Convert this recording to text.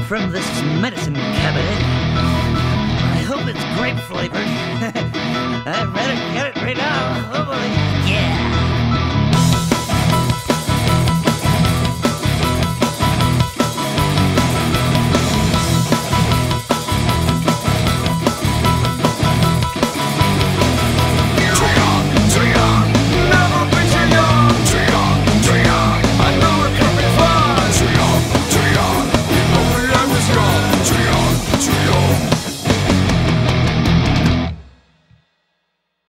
from this medicine cabinet. I hope it's grape flavored. I'd better get it right now. Oh boy.